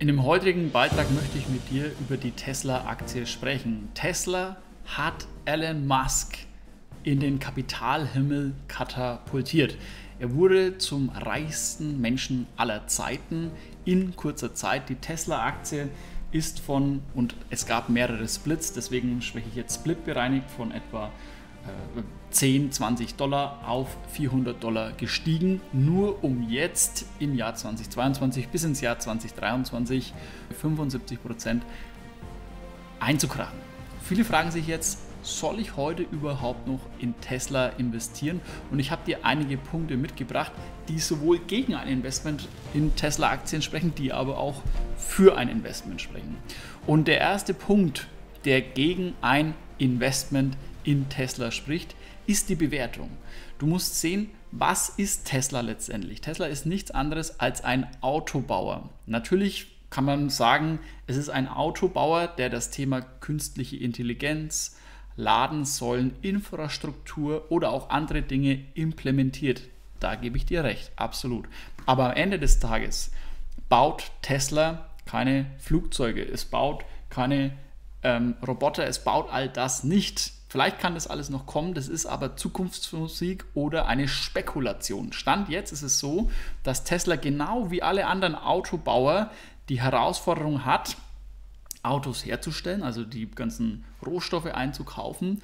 In dem heutigen Beitrag möchte ich mit dir über die Tesla-Aktie sprechen. Tesla hat Elon Musk in den Kapitalhimmel katapultiert. Er wurde zum reichsten Menschen aller Zeiten in kurzer Zeit. Die Tesla-Aktie ist von, und es gab mehrere Splits, deswegen spreche ich jetzt Split bereinigt, von etwa $10, $20 auf $400 gestiegen, nur um jetzt im Jahr 2022 bis ins Jahr 2023 75% einzukrachen. Viele fragen sich jetzt, soll ich heute überhaupt noch in Tesla investieren? Und ich habe dir einige Punkte mitgebracht, die sowohl gegen ein Investment in Tesla-Aktien sprechen, die aber auch für ein Investment sprechen. Und der erste Punkt, der gegen ein Investment in Tesla spricht, ist die Bewertung. Du musst sehen, was ist Tesla letztendlich? Tesla ist nichts anderes als ein Autobauer. Natürlich kann man sagen, es ist ein Autobauer, der das Thema künstliche Intelligenz, Ladensäulen, Infrastruktur oder auch andere Dinge implementiert. Da gebe ich dir recht, absolut. Aber am Ende des Tages baut Tesla keine Flugzeuge, es baut keine Roboter, es baut all das nicht. Vielleicht kann das alles noch kommen, das ist aber Zukunftsmusik oder eine Spekulation. Stand jetzt ist es so, dass Tesla genau wie alle anderen Autobauer die Herausforderung hat, Autos herzustellen, also die ganzen Rohstoffe einzukaufen,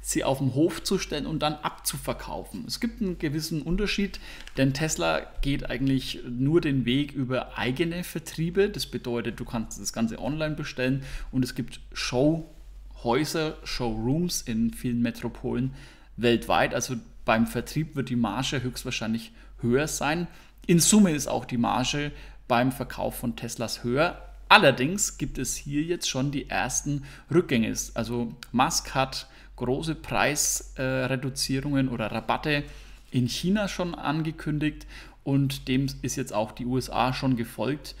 sie auf den Hof zu stellen und dann abzuverkaufen. Es gibt einen gewissen Unterschied, denn Tesla geht eigentlich nur den Weg über eigene Vertriebe. Das bedeutet, du kannst das Ganze online bestellen und es gibt Showhäuser, Showrooms in vielen Metropolen weltweit. Also beim Vertrieb wird die Marge höchstwahrscheinlich höher sein. In Summe ist auch die Marge beim Verkauf von Teslas höher. Allerdings gibt es hier jetzt schon die ersten Rückgänge. Also Musk hat große Preisreduzierungen oder Rabatte in China schon angekündigt und dem ist jetzt auch die USA schon gefolgt.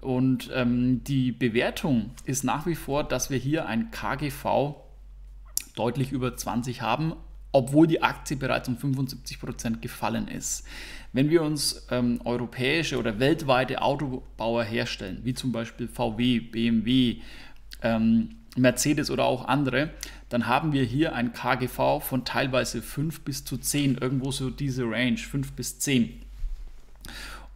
Und die Bewertung ist nach wie vor, dass wir hier ein KGV deutlich über 20 haben, obwohl die Aktie bereits um 75% gefallen ist. Wenn wir uns europäische oder weltweite Autobauer herstellen, wie zum Beispiel VW, BMW, Mercedes oder auch andere, dann haben wir hier ein KGV von teilweise 5 bis zu 10, irgendwo so diese Range, 5 bis 10.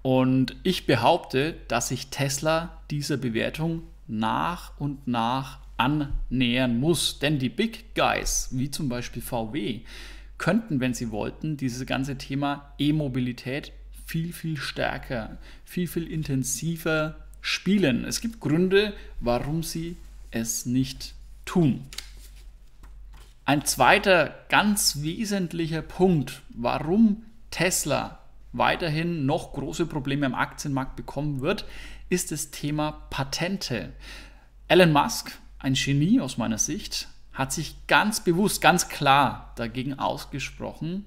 Und ich behaupte, dass sich Tesla dieser Bewertung nach und nach annähern muss. Denn die Big Guys, wie zum Beispiel VW, könnten, wenn sie wollten, dieses ganze Thema E-Mobilität viel, viel stärker, viel, viel intensiver spielen. Es gibt Gründe, warum sie es nicht tun. Ein zweiter ganz wesentlicher Punkt, warum Tesla weiterhin noch große Probleme am Aktienmarkt bekommen wird, ist das Thema Patente. Elon Musk, ein Genie aus meiner Sicht, hat sich ganz bewusst, ganz klar dagegen ausgesprochen,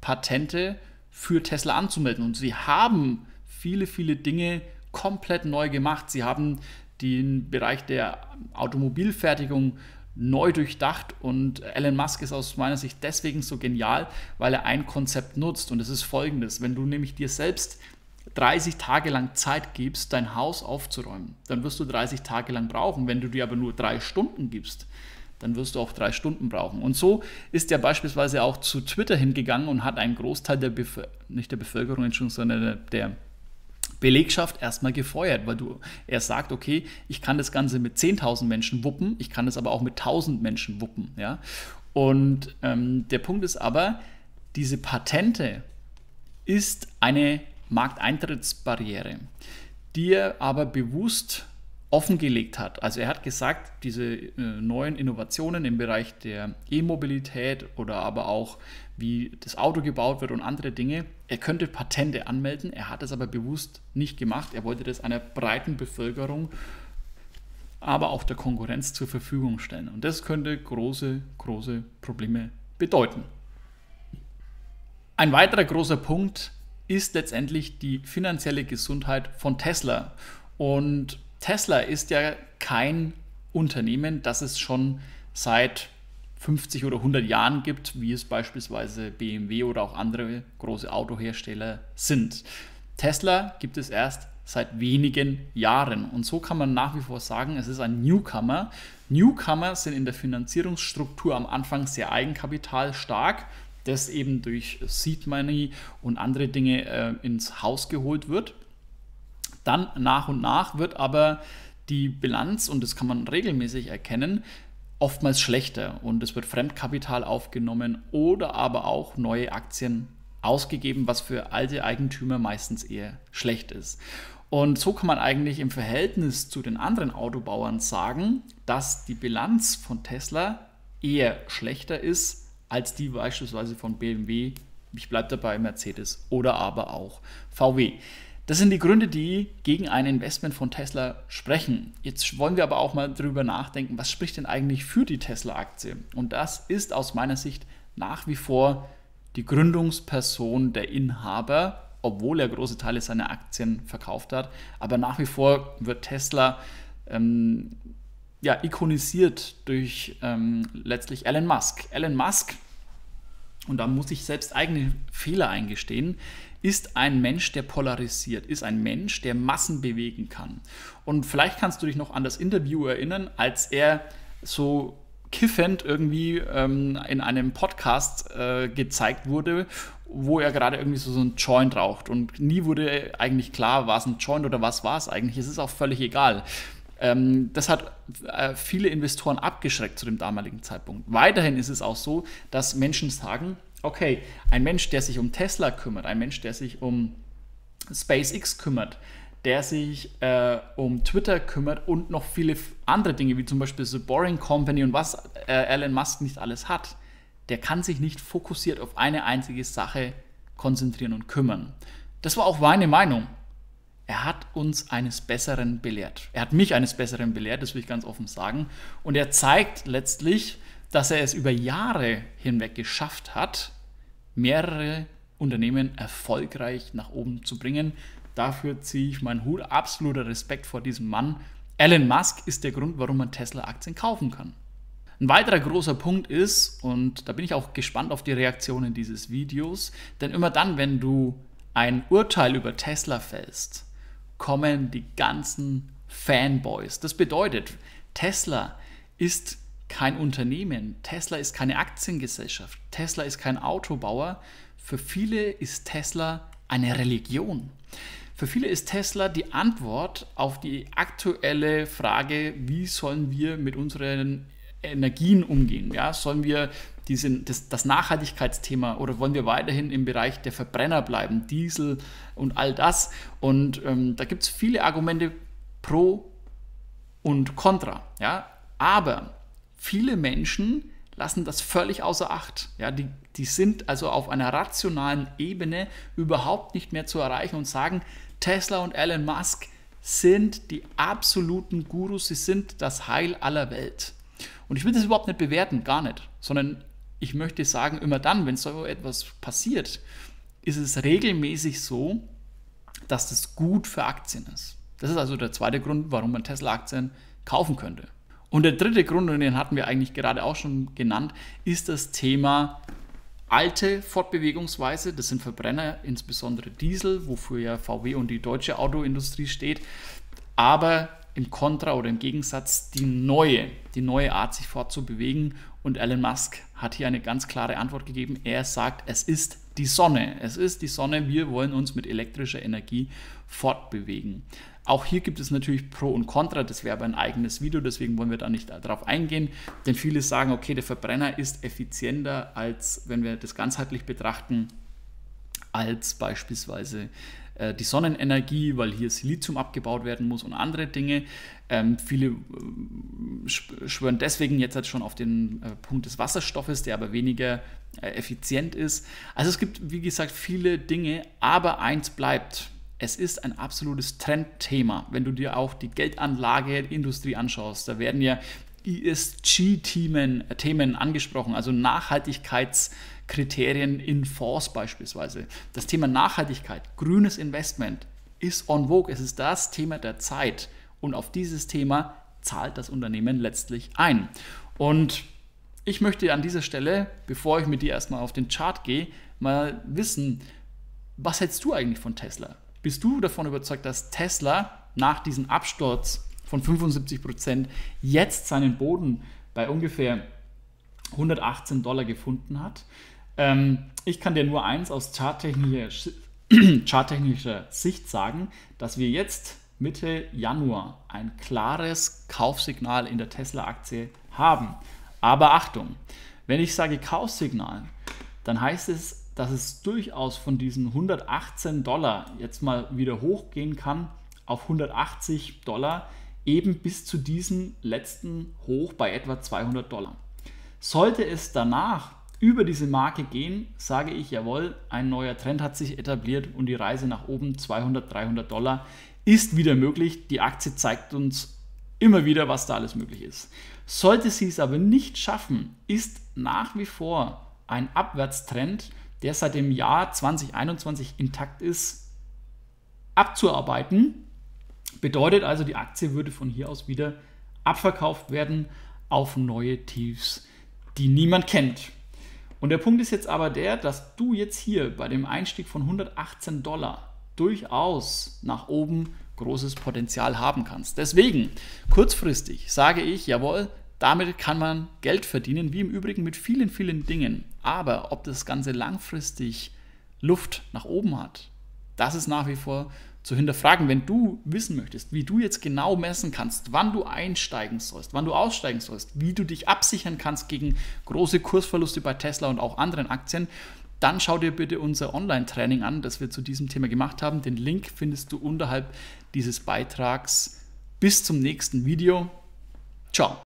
Patente für Tesla anzumelden. Und sie haben viele, viele Dinge komplett neu gemacht. Sie haben den Bereich der Automobilfertigung neu durchdacht und Elon Musk ist aus meiner Sicht deswegen so genial, weil er ein Konzept nutzt und es ist folgendes: Wenn du nämlich dir selbst 30 Tage lang Zeit gibst, dein Haus aufzuräumen, dann wirst du 30 Tage lang brauchen. Wenn du dir aber nur 3 Stunden gibst, dann wirst du auch 3 Stunden brauchen. Und so ist er beispielsweise auch zu Twitter hingegangen und hat einen Großteil der Bevölkerung, sondern der Belegschaft erstmal gefeuert, weil er sagt, okay, ich kann das Ganze mit 10.000 Menschen wuppen, ich kann das aber auch mit 1.000 Menschen wuppen. Ja? Und der Punkt ist aber, diese Patente ist eine Markteintrittsbarriere, die er aber bewusst offengelegt hat. Also er hat gesagt, diese neuen Innovationen im Bereich der E-Mobilität oder aber auch wie das Auto gebaut wird und andere Dinge, er könnte Patente anmelden, er hat es aber bewusst nicht gemacht. Er wollte das einer breiten Bevölkerung, aber auch der Konkurrenz zur Verfügung stellen. Und das könnte große, große Probleme bedeuten. Ein weiterer großer Punkt ist letztendlich die finanzielle Gesundheit von Tesla. Und Tesla ist ja kein Unternehmen, das es schon seit 50 oder 100 Jahren gibt, wie es beispielsweise BMW oder auch andere große Autohersteller sind. Tesla gibt es erst seit wenigen Jahren. Und so kann man nach wie vor sagen, es ist ein Newcomer. Newcomer sind in der Finanzierungsstruktur am Anfang sehr eigenkapitalstark, das eben durch Seed Money und andere Dinge ins Haus geholt wird. Dann nach und nach wird aber die Bilanz, und das kann man regelmäßig erkennen, oftmals schlechter und es wird Fremdkapital aufgenommen oder aber auch neue Aktien ausgegeben, was für alte Eigentümer meistens eher schlecht ist. Und so kann man eigentlich im Verhältnis zu den anderen Autobauern sagen, dass die Bilanz von Tesla eher schlechter ist als die beispielsweise von BMW, ich bleibe dabei, Mercedes oder aber auch VW. Das sind die Gründe, die gegen ein Investment von Tesla sprechen. Jetzt wollen wir aber auch mal drüber nachdenken, was spricht denn eigentlich für die Tesla-Aktie? Und das ist aus meiner Sicht nach wie vor die Gründungsperson, der Inhaber, obwohl er große Teile seiner Aktien verkauft hat. Aber nach wie vor wird Tesla ikonisiert durch letztlich Elon Musk. Elon Musk, und da muss ich selbst eigene Fehler eingestehen, ist ein Mensch, der polarisiert, ist ein Mensch, der Massen bewegen kann. Und vielleicht kannst du dich noch an das Interview erinnern, als er so kiffend irgendwie in einem Podcast gezeigt wurde, wo er gerade irgendwie so ein Joint raucht. Und nie wurde eigentlich klar, war es ein Joint oder was war es eigentlich. Es ist auch völlig egal. Das hat viele Investoren abgeschreckt zu dem damaligen Zeitpunkt. Weiterhin ist es auch so, dass Menschen sagen, okay, ein Mensch, der sich um Tesla kümmert, ein Mensch, der sich um SpaceX kümmert, der sich um Twitter kümmert und noch viele andere Dinge, wie zum Beispiel The Boring Company und was Elon Musk nicht alles hat, der kann sich nicht fokussiert auf eine einzige Sache konzentrieren und kümmern. Das war auch meine Meinung. Er hat uns eines Besseren belehrt. Er hat mich eines Besseren belehrt, das will ich ganz offen sagen. Und er zeigt letztlich, dass er es über Jahre hinweg geschafft hat, mehrere Unternehmen erfolgreich nach oben zu bringen. Dafür ziehe ich meinen Hut. Absoluter Respekt vor diesem Mann. Elon Musk ist der Grund, warum man Tesla-Aktien kaufen kann. Ein weiterer großer Punkt ist, und da bin ich auch gespannt auf die Reaktionen dieses Videos, denn immer dann, wenn du ein Urteil über Tesla fällst, kommen die ganzen Fanboys. Das bedeutet, Tesla ist kein Unternehmen, Tesla ist keine Aktiengesellschaft, Tesla ist kein Autobauer. Für viele ist Tesla eine Religion. Für viele ist Tesla die Antwort auf die aktuelle Frage, wie sollen wir mit unseren Energien umgehen? Ja, sollen wir das Nachhaltigkeitsthema oder wollen wir weiterhin im Bereich der Verbrenner bleiben, Diesel und all das? Und da gibt es viele Argumente pro und contra. Ja? Aber viele Menschen lassen das völlig außer Acht. Ja? Die sind also auf einer rationalen Ebene überhaupt nicht mehr zu erreichen und sagen, Tesla und Elon Musk sind die absoluten Gurus, sie sind das Heil aller Welt. Und ich will das überhaupt nicht bewerten, gar nicht, sondern ich möchte sagen, immer dann, wenn so etwas passiert, ist es regelmäßig so, dass das gut für Aktien ist. Das ist also der zweite Grund, warum man Tesla-Aktien kaufen könnte. Und der dritte Grund, und den hatten wir eigentlich gerade auch schon genannt, ist das Thema alte Fortbewegungsweise. Das sind Verbrenner, insbesondere Diesel, wofür ja VW und die deutsche Autoindustrie steht, aber im Kontra oder im Gegensatz die neue Art, sich fortzubewegen. Und Elon Musk hat hier eine ganz klare Antwort gegeben. Er sagt, es ist die Sonne. Es ist die Sonne, wir wollen uns mit elektrischer Energie fortbewegen. Auch hier gibt es natürlich Pro und Contra, das wäre aber ein eigenes Video, deswegen wollen wir da nicht darauf eingehen. Denn viele sagen, okay, der Verbrenner ist effizienter, als wenn wir das ganzheitlich betrachten, als beispielsweise die Sonnenenergie, weil hier Silizium abgebaut werden muss und andere Dinge. Viele schwören deswegen jetzt schon auf den Punkt des Wasserstoffes, der aber weniger effizient ist. Also es gibt, wie gesagt, viele Dinge, aber eins bleibt. Es ist ein absolutes Trendthema. Wenn du dir auch die Geldanlageindustrie anschaust, da werden ja ESG-Themen angesprochen, also Nachhaltigkeitskriterien in Fonds beispielsweise. Das Thema Nachhaltigkeit, grünes Investment ist on vogue, es ist das Thema der Zeit und auf dieses Thema zahlt das Unternehmen letztlich ein. Und ich möchte an dieser Stelle, bevor ich mit dir erstmal auf den Chart gehe, mal wissen, was hältst du eigentlich von Tesla? bist du davon überzeugt, dass Tesla nach diesem Absturz von 75% jetzt seinen Boden bei ungefähr $118 gefunden hat? Ich kann dir nur eins aus charttechnischer Sicht sagen, dass wir jetzt Mitte Januar ein klares Kaufsignal in der Tesla-Aktie haben. Aber Achtung, wenn ich sage Kaufsignal, dann heißt es, dass es durchaus von diesen $118 jetzt mal wieder hochgehen kann auf $180, eben bis zu diesem letzten Hoch bei etwa $200. Sollte es danach über diese Marke gehen, sage ich, jawohl, ein neuer Trend hat sich etabliert und die Reise nach oben $200, $300 ist wieder möglich. Die Aktie zeigt uns immer wieder, was da alles möglich ist. Sollte sie es aber nicht schaffen, ist nach wie vor ein Abwärtstrend, der seit dem Jahr 2021 intakt ist, abzuarbeiten. Bedeutet also, die Aktie würde von hier aus wieder abverkauft werden auf neue Tiefs, die niemand kennt. Und der Punkt ist jetzt aber der, dass du jetzt hier bei dem Einstieg von $118 durchaus nach oben großes Potenzial haben kannst. Deswegen, kurzfristig sage ich, jawohl, damit kann man Geld verdienen, wie im Übrigen mit vielen, vielen Dingen. Aber ob das Ganze langfristig Luft nach oben hat, das ist nach wie vor zu hinterfragen. Wenn du wissen möchtest, wie du jetzt genau messen kannst, wann du einsteigen sollst, wann du aussteigen sollst, wie du dich absichern kannst gegen große Kursverluste bei Tesla und auch anderen Aktien, dann schau dir bitte unser Online-Training an, das wir zu diesem Thema gemacht haben. Den Link findest du unterhalb dieses Beitrags. Bis zum nächsten Video. Ciao.